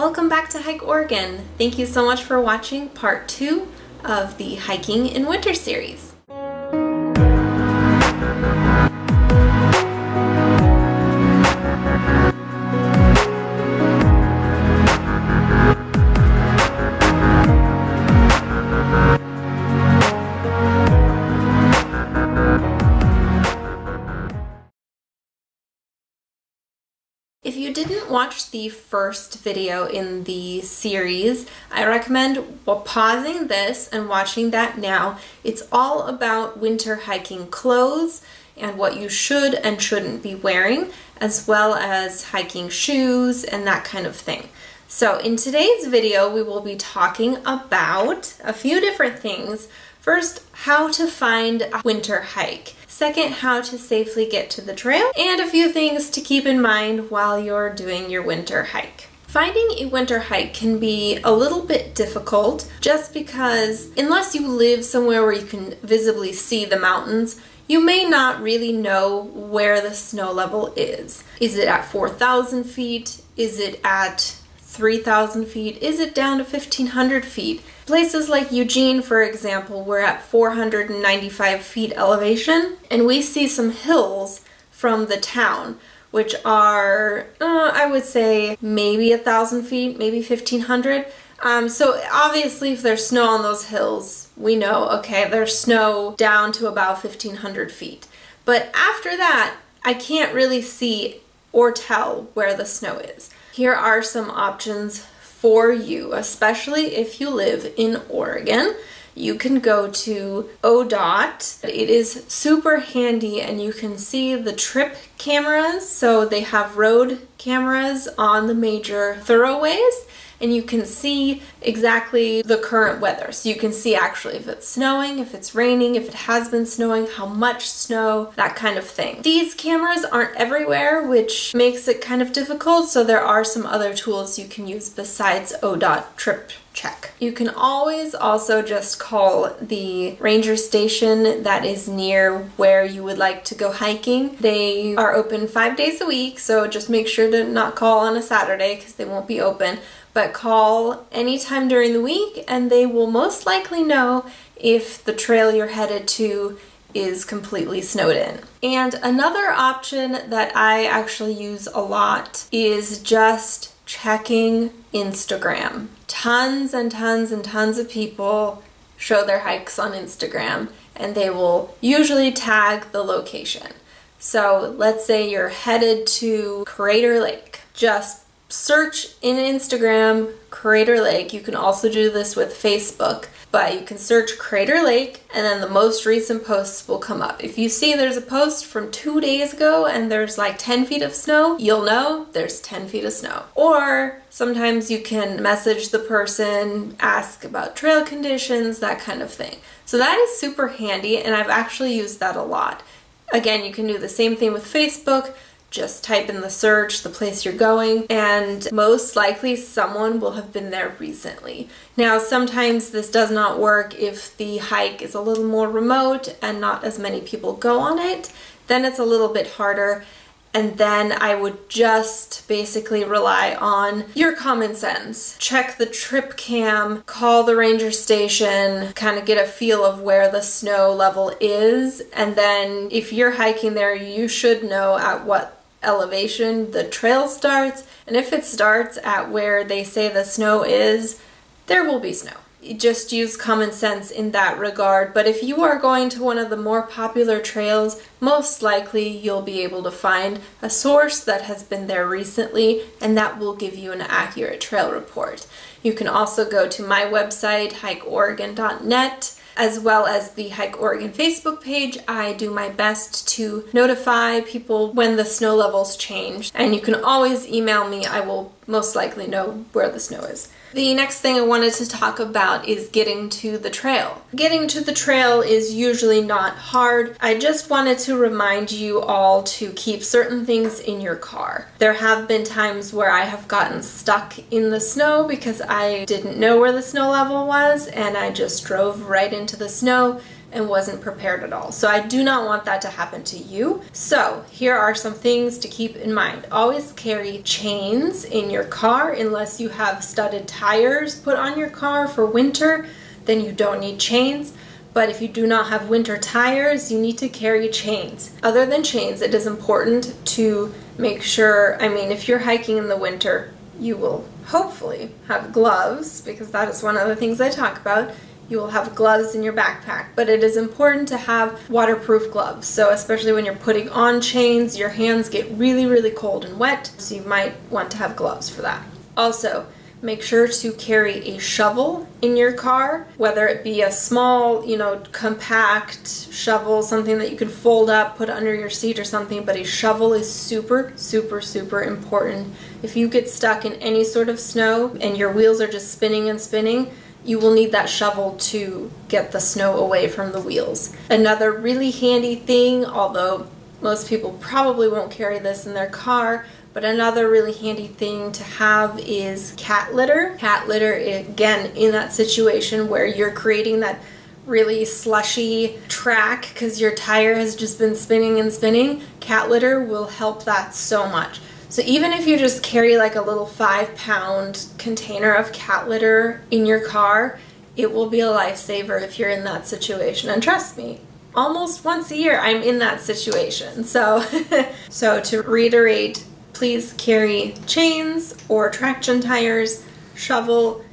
Welcome back to Hike Oregon. Thank you so much for watching part 2 of the Hiking in Winter series. If you didn't watch the first video in the series, I recommend pausing this and watching that now. It's all about winter hiking clothes and what you should and shouldn't be wearing, as well as hiking shoes and that kind of thing. So in today's video, we will be talking about a few different things. First, how to find a winter hike. Second, how to safely get to the trail, and a few things to keep in mind while you're doing your winter hike. Finding a winter hike can be a little bit difficult just because unless you live somewhere where you can visibly see the mountains, you may not really know where the snow level is. Is it at 4,000 feet? Is it at 3,000 feet? Is it down to 1,500 feet? Places like Eugene, for example, we're at 495 feet elevation, and we see some hills from the town, which are, I would say, maybe 1,000 feet, maybe 1,500. So obviously if there's snow on those hills, we know, okay, there's snow down to about 1,500 feet. But after that, I can't really see or tell where the snow is. Here are some options for you, especially if you live in Oregon. You can go to ODOT. It is super handy and you can see the trip cameras. So they have road cameras on the major thoroughways and you can see exactly the current weather. So you can see actually if it's snowing, if it's raining, if it has been snowing, how much snow, that kind of thing. These cameras aren't everywhere, which makes it kind of difficult, so there are some other tools you can use besides ODOT Trip Check. You can always also just call the ranger station that is near where you would like to go hiking. They are open 5 days a week, so just make sure to not call on a Saturday because they won't be open. But call anytime during the week and they will most likely know if the trail you're headed to is completely snowed in. And another option that I actually use a lot is just checking Instagram. Tons and tons and tons of people show their hikes on Instagram and they will usually tag the location. So let's say you're headed to Crater Lake. Just search in Instagram Crater Lake. You can also do this with Facebook, but you can search Crater Lake and then the most recent posts will come up. If you see there's a post from 2 days ago and there's like 10 feet of snow, you'll know there's 10 feet of snow. Or sometimes you can message the person, ask about trail conditions, that kind of thing. So that is super handy and I've actually used that a lot. Again, you can do the same thing with Facebook. Just type in the search, the place you're going, and most likely someone will have been there recently. Now, sometimes this does not work if the hike is a little more remote and not as many people go on it, then it's a little bit harder. And then I would just basically rely on your common sense. Check the trip cam, call the ranger station, kind of get a feel of where the snow level is. And then if you're hiking there, you should know at what elevation the trail starts. And if it starts at where they say the snow is, there will be snow. Just use common sense in that regard, but if you are going to one of the more popular trails, most likely you'll be able to find a source that has been there recently and that will give you an accurate trail report. You can also go to my website, hikeoregon.net, as well as the Hike Oregon Facebook page. I do my best to notify people when the snow levels change, and you can always email me. I will most likely know where the snow is. The next thing I wanted to talk about is getting to the trail. Getting to the trail is usually not hard. I just wanted to remind you all to keep certain things in your car. There have been times where I have gotten stuck in the snow because I didn't know where the snow level was and I just drove right into the snow. and wasn't prepared at all. So I do not want that to happen to you. So here are some things to keep in mind. Always carry chains in your car unless you have studded tires put on your car for winter, then you don't need chains. But if you do not have winter tires, you need to carry chains. Other than chains, it is important to make sure, I mean, if you're hiking in the winter, you will hopefully have gloves, because that is one of the things I talk about. You will have gloves in your backpack, but it is important to have waterproof gloves. So especially when you're putting on chains, your hands get really, really cold and wet, so you might want to have gloves for that. Also, make sure to carry a shovel in your car, whether it be a small, compact shovel, something that you can fold up, put under your seat or something, but a shovel is super, super, super important. If you get stuck in any sort of snow and your wheels are just spinning and spinning, you will need that shovel to get the snow away from the wheels. Another really handy thing, although most people probably won't carry this in their car, but another really handy thing to have is cat litter. Cat litter, again, in that situation where you're creating that really slushy track because your tire has just been spinning and spinning, cat litter will help that so much. So even if you just carry like a little 5-pound container of cat litter in your car, it will be a lifesaver if you're in that situation. And trust me, almost once a year I'm in that situation. So, so to reiterate, please carry chains or traction tires, shovel,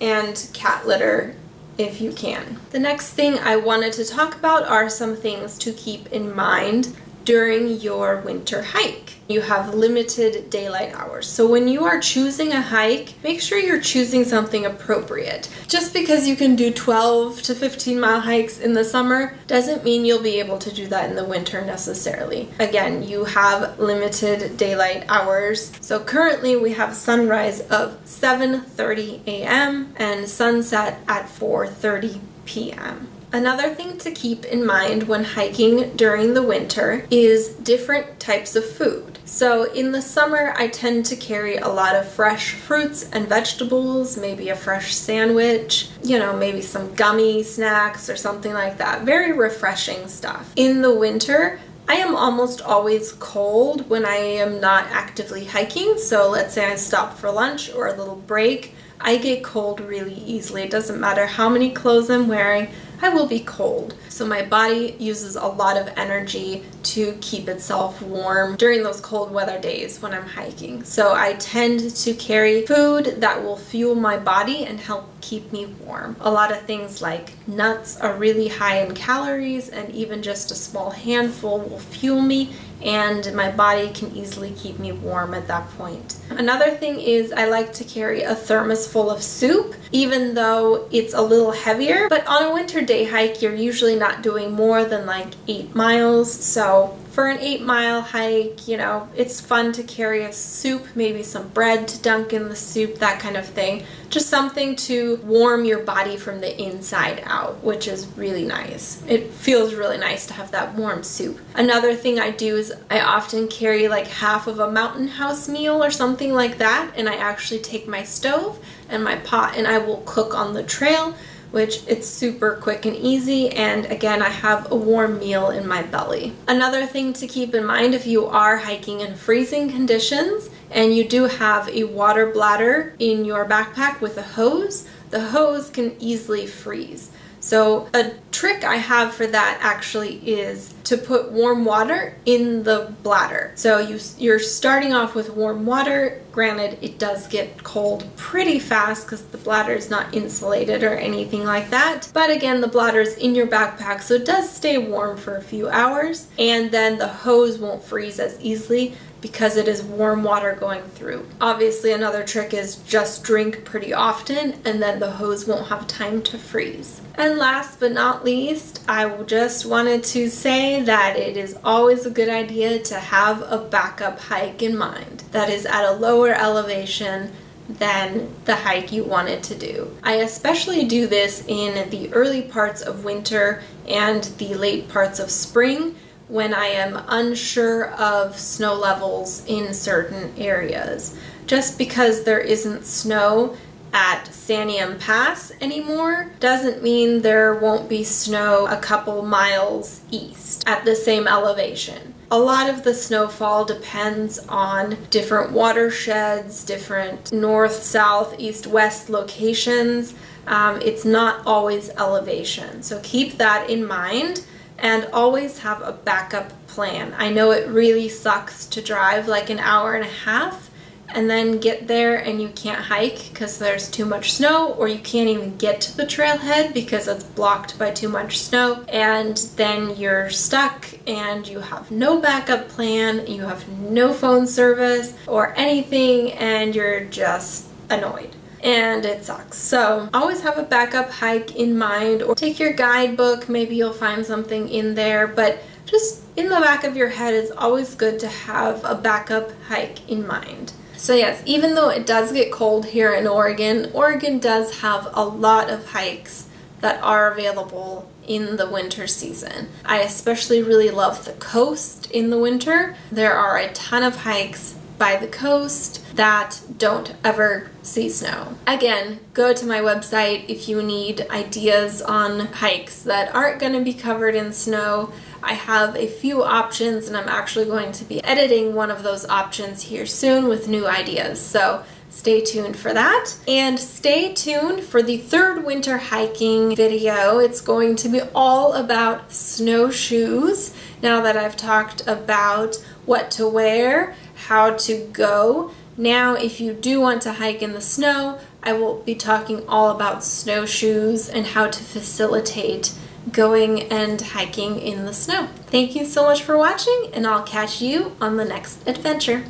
and cat litter if you can. The next thing I wanted to talk about are some things to keep in mind during your winter hike. You have limited daylight hours. So when you are choosing a hike, make sure you're choosing something appropriate. Just because you can do 12 to 15-mile hikes in the summer doesn't mean you'll be able to do that in the winter necessarily. Again, you have limited daylight hours. So currently we have sunrise of 7:30 a.m. and sunset at 4:30 p.m. Another thing to keep in mind when hiking during the winter is different types of food. So in the summer, I tend to carry a lot of fresh fruits and vegetables, maybe a fresh sandwich, maybe some gummy snacks or something like that. Very refreshing stuff. In the winter, I am almost always cold when I am not actively hiking. So let's say I stop for lunch or a little break. I get cold really easily. It doesn't matter how many clothes I'm wearing, I will be cold. So my body uses a lot of energy to keep itself warm during those cold weather days when I'm hiking. So I tend to carry food that will fuel my body and help keep me warm. A lot of things like nuts are really high in calories, and even just a small handful will fuel me, and my body can easily keep me warm at that point. Another thing is I like to carry a thermos full of soup, even though it's a little heavier, but on a winter day hike you're usually not doing more than like 8 miles, so for an 8-mile hike, it's fun to carry a soup, maybe some bread to dunk in the soup, that kind of thing. Just something to warm your body from the inside out, which is really nice. It feels really nice to have that warm soup. Another thing I do is I often carry like half of a Mountain House meal or something like that, and I actually take my stove and my pot and I will cook on the trail, which it's super quick and easy, and again, I have a warm meal in my belly. Another thing to keep in mind if you are hiking in freezing conditions and you do have a water bladder in your backpack with a hose, the hose can easily freeze. So a trick I have for that actually is to put warm water in the bladder. So you're starting off with warm water. Granted, it does get cold pretty fast because the bladder is not insulated or anything like that. But again, the bladder is in your backpack, so it does stay warm for a few hours, and then the hose won't freeze as easily because it is warm water going through. Obviously, another trick is just drink pretty often, and then the hose won't have time to freeze. And last but not least, I just wanted to say that it is always a good idea to have a backup hike in mind that is at a lower elevation than the hike you wanted to do. I especially do this in the early parts of winter and the late parts of spring, when I am unsure of snow levels in certain areas. Just because there isn't snow at Saniam Pass anymore doesn't mean there won't be snow a couple miles east at the same elevation. A lot of the snowfall depends on different watersheds, different north, south, east, west locations. It's not always elevation. So keep that in mind and always have a backup plan. I know it really sucks to drive like an hour and a half and then get there and you can't hike because there's too much snow, or you can't even get to the trailhead because it's blocked by too much snow, and then you're stuck and you have no backup plan, you have no phone service or anything, and you're just annoyed. And it sucks. So always have a backup hike in mind, or take your guidebook, maybe you'll find something in there, but just in the back of your head it's always good to have a backup hike in mind. So yes, even though it does get cold here in Oregon, Oregon does have a lot of hikes that are available in the winter season. I especially really love the coast in the winter. There are a ton of hikes by the coast that don't ever see snow. Again, go to my website if you need ideas on hikes that aren't going to be covered in snow. I have a few options, and I'm actually going to be editing one of those options here soon with new ideas, so stay tuned for that. And stay tuned for the third winter hiking video. It's going to be all about snowshoes, now that I've talked about what to wear, how to go. Now, if you do want to hike in the snow, I will be talking all about snowshoes and how to facilitate going and hiking in the snow. Thank you so much for watching, and I'll catch you on the next adventure.